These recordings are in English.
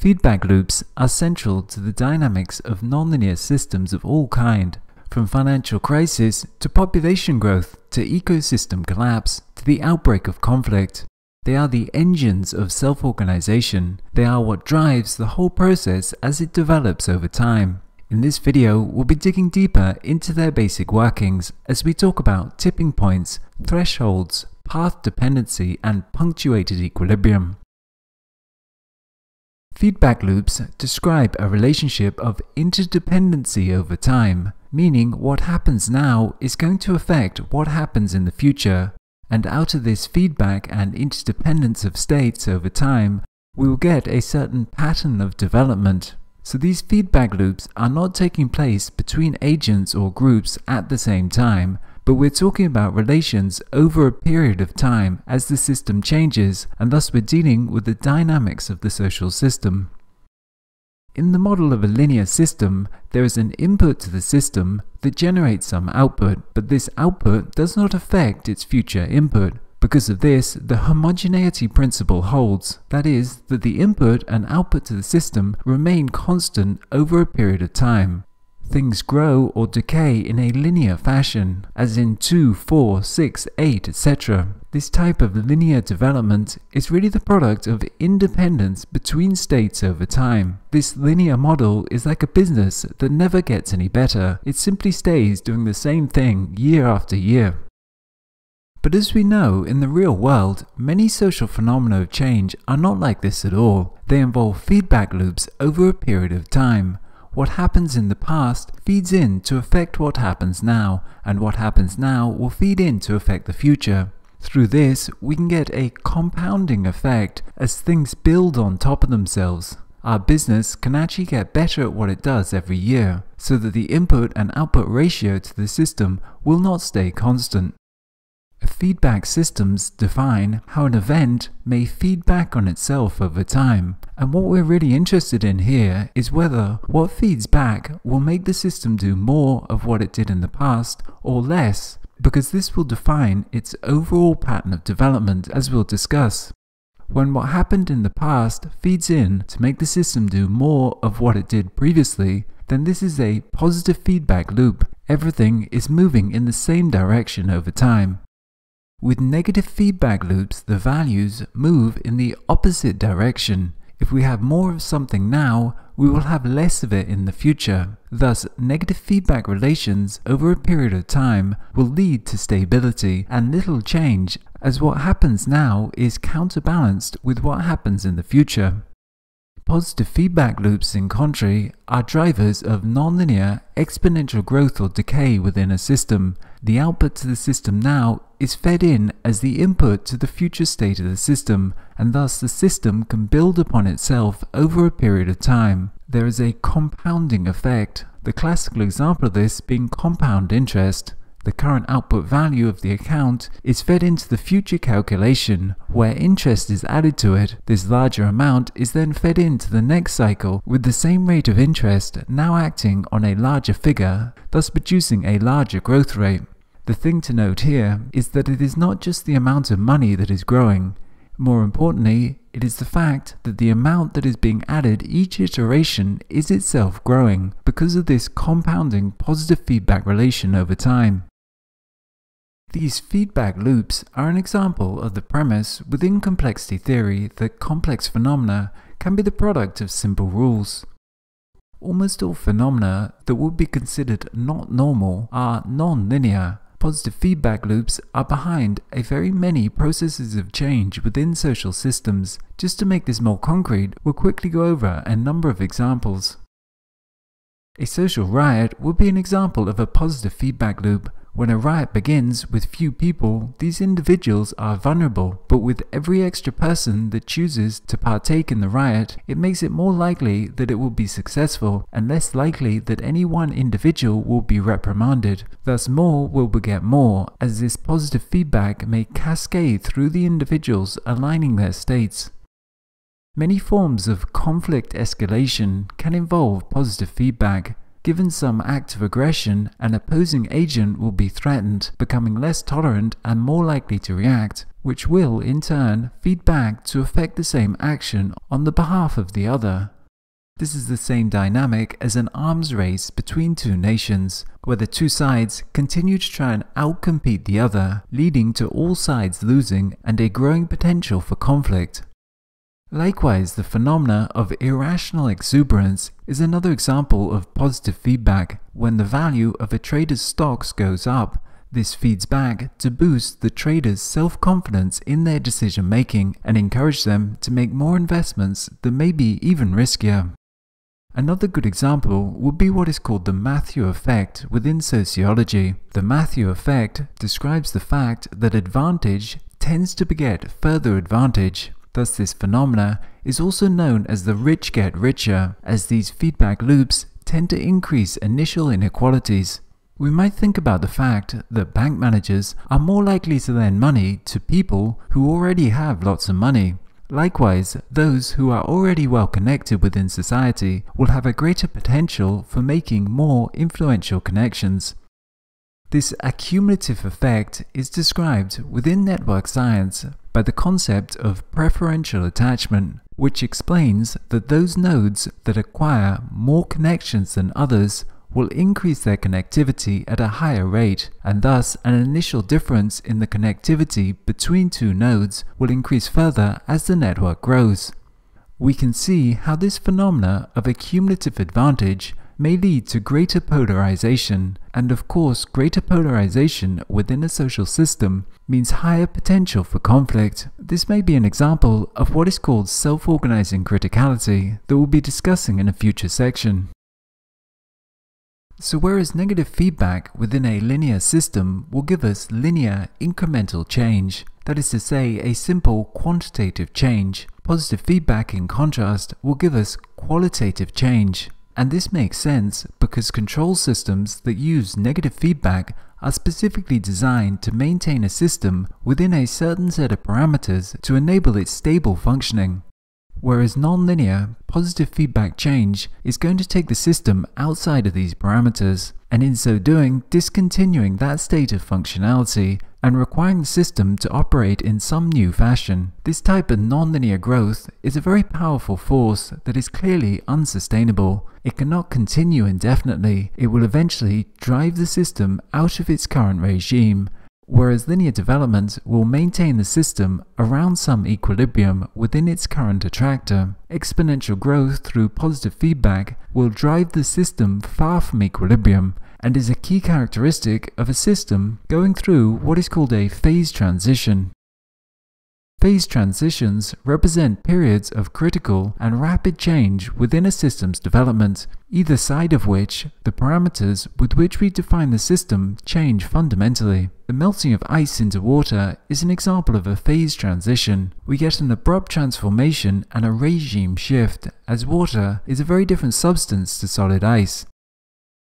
Feedback loops are central to the dynamics of nonlinear systems of all kinds, from financial crisis to population growth to ecosystem collapse to the outbreak of conflict. They are the engines of self-organization. They are what drives the whole process as it develops over time. In this video, we'll be digging deeper into their basic workings as we talk about tipping points, thresholds, path dependency, and punctuated equilibrium. Feedback loops describe a relationship of interdependency over time, meaning what happens now is going to affect what happens in the future. And out of this feedback and interdependence of states over time, we will get a certain pattern of development. So these feedback loops are not taking place between agents or groups at the same time, but we're talking about relations over a period of time as the system changes, and thus we're dealing with the dynamics of the social system. In the model of a linear system, there is an input to the system that generates some output, but this output does not affect its future input. Because of this, the homogeneity principle holds, that is, that the input and output to the system remain constant over a period of time. Things grow or decay in a linear fashion, as in 2, 4, 6, 8, etc. This type of linear development is really the product of independence between states over time. This linear model is like a business that never gets any better. It simply stays doing the same thing year after year. But as we know, in the real world, many social phenomena of change are not like this at all. They involve feedback loops over a period of time. What happens in the past feeds in to affect what happens now, and what happens now will feed in to affect the future. Through this, we can get a compounding effect as things build on top of themselves. Our business can actually get better at what it does every year, so that the input and output ratio to the system will not stay constant. Feedback systems define how an event may feed back on itself over time, and what we're really interested in here is whether what feeds back will make the system do more of what it did in the past or less, because this will define its overall pattern of development, as we'll discuss. When what happened in the past feeds in to make the system do more of what it did previously, then this is a positive feedback loop. Everything is moving in the same direction over time. With negative feedback loops, the values move in the opposite direction. If we have more of something now, we will have less of it in the future. Thus, negative feedback relations over a period of time will lead to stability and little change, as what happens now is counterbalanced with what happens in the future. Positive feedback loops, in contrary, are drivers of nonlinear exponential growth or decay within a system. The output to the system now is fed in as the input to the future state of the system, and thus the system can build upon itself over a period of time. There is a compounding effect, the classical example of this being compound interest. The current output value of the account is fed into the future calculation, where interest is added to it. This larger amount is then fed into the next cycle, with the same rate of interest now acting on a larger figure, thus producing a larger growth rate. The thing to note here is that it is not just the amount of money that is growing. More importantly, it is the fact that the amount that is being added each iteration is itself growing, because of this compounding positive feedback relation over time. These feedback loops are an example of the premise within complexity theory that complex phenomena can be the product of simple rules. Almost all phenomena that would be considered not normal are non-linear. Positive feedback loops are behind a very many processes of change within social systems. Just to make this more concrete, we'll quickly go over a number of examples. A social riot would be an example of a positive feedback loop. When a riot begins with few people, these individuals are vulnerable, but with every extra person that chooses to partake in the riot, it makes it more likely that it will be successful and less likely that any one individual will be reprimanded. Thus, more will beget more, as this positive feedback may cascade through the individuals, aligning their states. Many forms of conflict escalation can involve positive feedback. Given some act of aggression, an opposing agent will be threatened, becoming less tolerant and more likely to react, which will, in turn, feed back to effect the same action on the behalf of the other. This is the same dynamic as an arms race between two nations, where the two sides continue to try and outcompete the other, leading to all sides losing and a growing potential for conflict. Likewise, the phenomena of irrational exuberance is another example of positive feedback. When the value of a trader's stocks goes up, this feeds back to boost the traders' self-confidence in their decision-making and encourage them to make more investments that may be even riskier. Another good example would be what is called the Mathieu effect within sociology. The Mathieu effect describes the fact that advantage tends to beget further advantage. Thus, this phenomena is also known as the rich get richer, as these feedback loops tend to increase initial inequalities. We might think about the fact that bank managers are more likely to lend money to people who already have lots of money. Likewise, those who are already well connected within society will have a greater potential for making more influential connections. This accumulative effect is described within network science by the concept of preferential attachment, which explains that those nodes that acquire more connections than others will increase their connectivity at a higher rate, and thus an initial difference in the connectivity between two nodes will increase further as the network grows. We can see how this phenomena of accumulative advantage may lead to greater polarization, and of course greater polarization within a social system means higher potential for conflict. This may be an example of what is called self-organizing criticality that we'll be discussing in a future section. So whereas negative feedback within a linear system will give us linear incremental change, that is to say a simple quantitative change, positive feedback in contrast will give us qualitative change. And this makes sense because control systems that use negative feedback are specifically designed to maintain a system within a certain set of parameters to enable its stable functioning. Whereas nonlinear, positive feedback change is going to take the system outside of these parameters, and in so doing discontinuing that state of functionality and requiring the system to operate in some new fashion. This type of nonlinear growth is a very powerful force that is clearly unsustainable. It cannot continue indefinitely. It will eventually drive the system out of its current regime, whereas linear development will maintain the system around some equilibrium within its current attractor. Exponential growth through positive feedback will drive the system far from equilibrium and is a key characteristic of a system going through what is called a phase transition. Phase transitions represent periods of critical and rapid change within a system's development, either side of which the parameters with which we define the system change fundamentally. The melting of ice into water is an example of a phase transition. We get an abrupt transformation and a regime shift, as water is a very different substance to solid ice.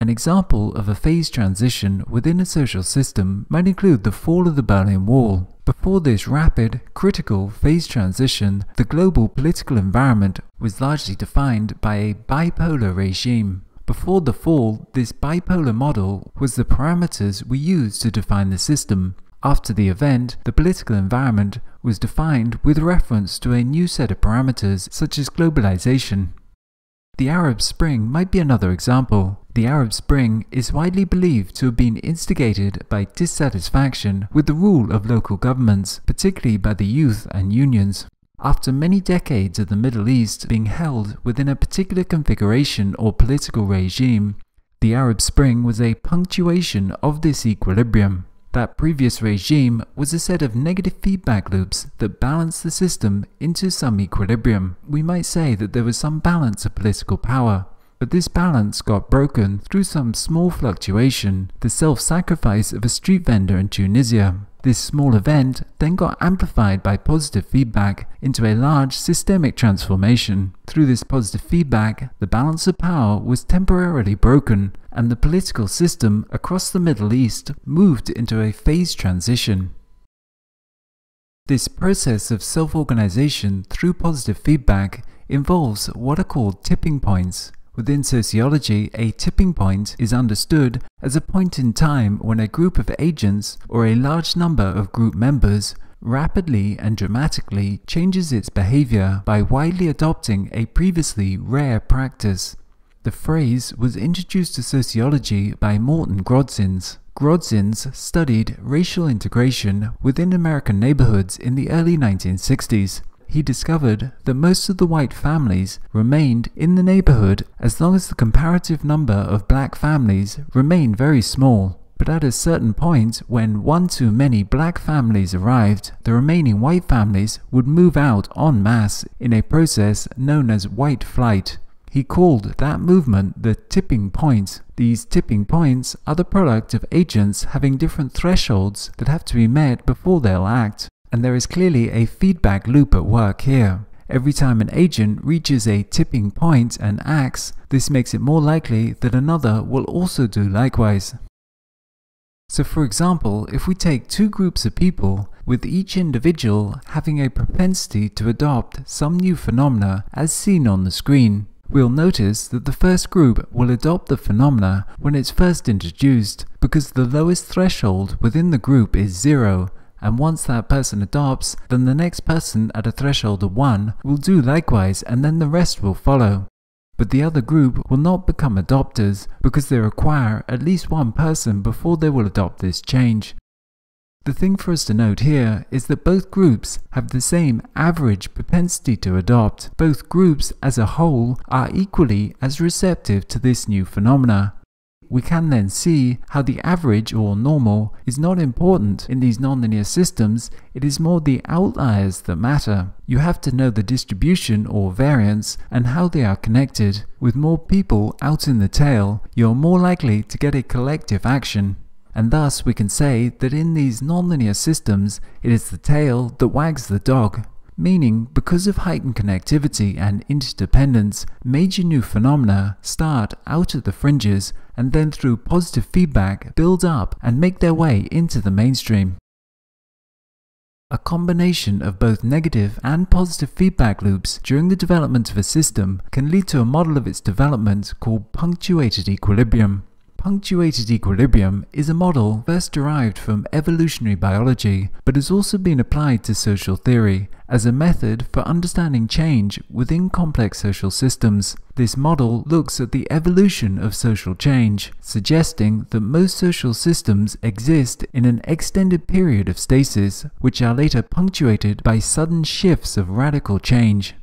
An example of a phase transition within a social system might include the fall of the Berlin Wall. Before this rapid, critical phase transition, the global political environment was largely defined by a bipolar regime. Before the fall, this bipolar model was the parameters we used to define the system. After the event, the political environment was defined with reference to a new set of parameters such as globalization. The Arab Spring might be another example. The Arab Spring is widely believed to have been instigated by dissatisfaction with the rule of local governments, particularly by the youth and unions. After many decades of the Middle East being held within a particular configuration or political regime, the Arab Spring was a punctuation of this equilibrium. That previous regime was a set of negative feedback loops that balanced the system into some equilibrium. We might say that there was some balance of political power, but this balance got broken through some small fluctuation, the self-sacrifice of a street vendor in Tunisia. This small event then got amplified by positive feedback into a large systemic transformation. Through this positive feedback, the balance of power was temporarily broken, and the political system across the Middle East moved into a phase transition. This process of self-organization through positive feedback involves what are called tipping points, Within sociology, a tipping point is understood as a point in time when a group of agents or a large number of group members rapidly and dramatically changes its behavior by widely adopting a previously rare practice. The phrase was introduced to sociology by Morton Grodzins. Grodzins studied racial integration within American neighborhoods in the early 1960s. He discovered that most of the white families remained in the neighborhood as long as the comparative number of black families remained very small. But at a certain point, when one too many black families arrived, the remaining white families would move out en masse in a process known as white flight. He called that movement the tipping point. These tipping points are the product of agents having different thresholds that have to be met before they'll act, and there is clearly a feedback loop at work here. Every time an agent reaches a tipping point and acts, this makes it more likely that another will also do likewise. So for example, if we take two groups of people, with each individual having a propensity to adopt some new phenomena as seen on the screen, we'll notice that the first group will adopt the phenomena when it's first introduced, because the lowest threshold within the group is 0, and once that person adopts, then the next person at a threshold of 1 will do likewise, and then the rest will follow. But the other group will not become adopters, because they require at least one person before they will adopt this change. The thing for us to note here is that both groups have the same average propensity to adopt. Both groups as a whole are equally as receptive to this new phenomena. We can then see how the average or normal is not important in these nonlinear systems, it is more the outliers that matter. You have to know the distribution or variance and how they are connected. With more people out in the tail, you're more likely to get a collective action. And thus we can say that in these nonlinear systems, it is the tail that wags the dog. Meaning, because of heightened connectivity and interdependence, major new phenomena start out at the fringes and then through positive feedback build up and make their way into the mainstream. A combination of both negative and positive feedback loops during the development of a system can lead to a model of its development called punctuated equilibrium. Punctuated equilibrium is a model first derived from evolutionary biology, but has also been applied to social theory as a method for understanding change within complex social systems. This model looks at the evolution of social change, suggesting that most social systems exist in an extended period of stasis, which are later punctuated by sudden shifts of radical change.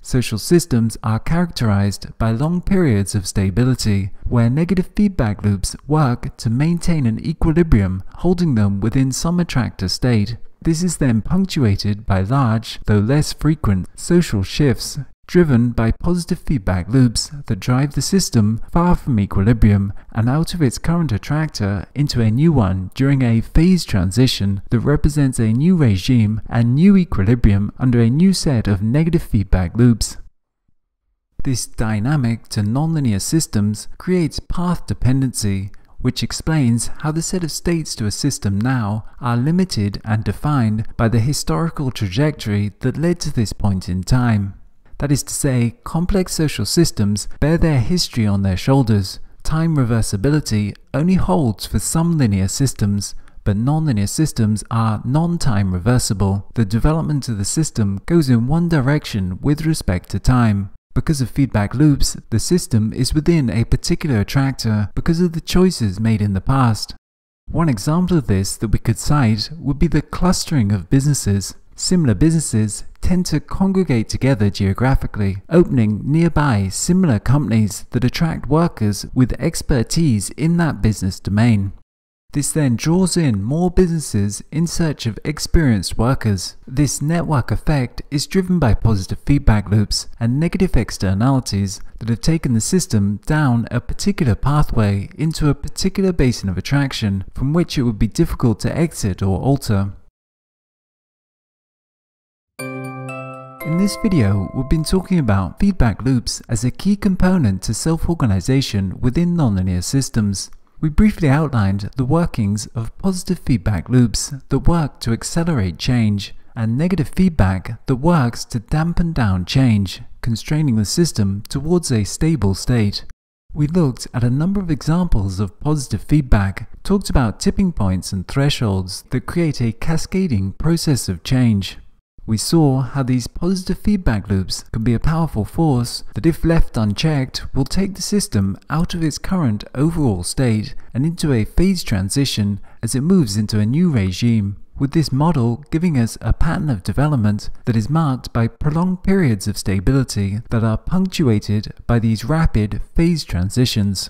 Social systems are characterized by long periods of stability, where negative feedback loops work to maintain an equilibrium, holding them within some attractor state. This is then punctuated by large, though less frequent, social shifts, driven by positive feedback loops that drive the system far from equilibrium and out of its current attractor into a new one during a phase transition that represents a new regime and new equilibrium under a new set of negative feedback loops. This dynamic to nonlinear systems creates path dependency, which explains how the set of states to a system now are limited and defined by the historical trajectory that led to this point in time. That is to say, complex social systems bear their history on their shoulders. Time reversibility only holds for some linear systems, but nonlinear systems are non-time reversible. The development of the system goes in one direction with respect to time. Because of feedback loops, the system is within a particular attractor because of the choices made in the past. One example of this that we could cite would be the clustering of businesses. Similar businesses tend to congregate together geographically, opening nearby similar companies that attract workers with expertise in that business domain. This then draws in more businesses in search of experienced workers. This network effect is driven by positive feedback loops and negative externalities that have taken the system down a particular pathway into a particular basin of attraction from which it would be difficult to exit or alter. In this video, we've been talking about feedback loops as a key component to self-organization within nonlinear systems. We briefly outlined the workings of positive feedback loops that work to accelerate change, and negative feedback that works to dampen down change, constraining the system towards a stable state. We looked at a number of examples of positive feedback, talked about tipping points and thresholds that create a cascading process of change. We saw how these positive feedback loops can be a powerful force that, if left unchecked, will take the system out of its current overall state and into a phase transition as it moves into a new regime, with this model giving us a pattern of development that is marked by prolonged periods of stability that are punctuated by these rapid phase transitions.